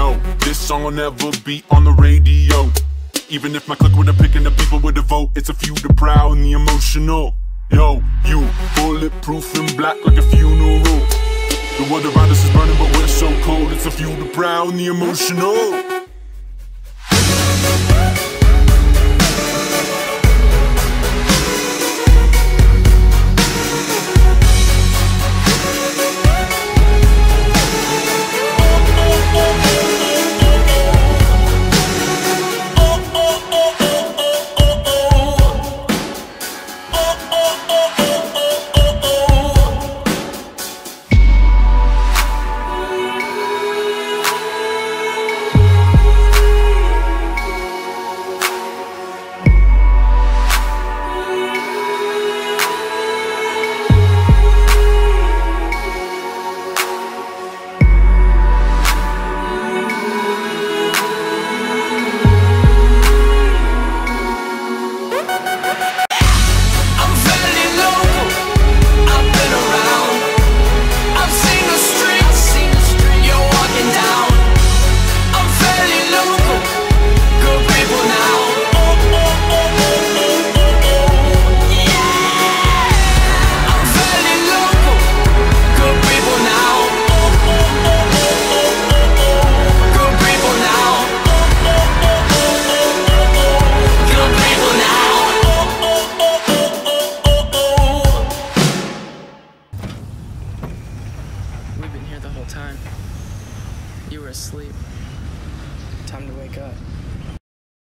yo, this song will never be on the radio. Even if my clique would've picked and the people would've vote, it's a few the proud and the emotional. Yo, you, bulletproof and black like a funeral. The world around us is burning but we're so cold. It's a few the proud and the emotional. We've been here the whole time. You were asleep. Time to wake up.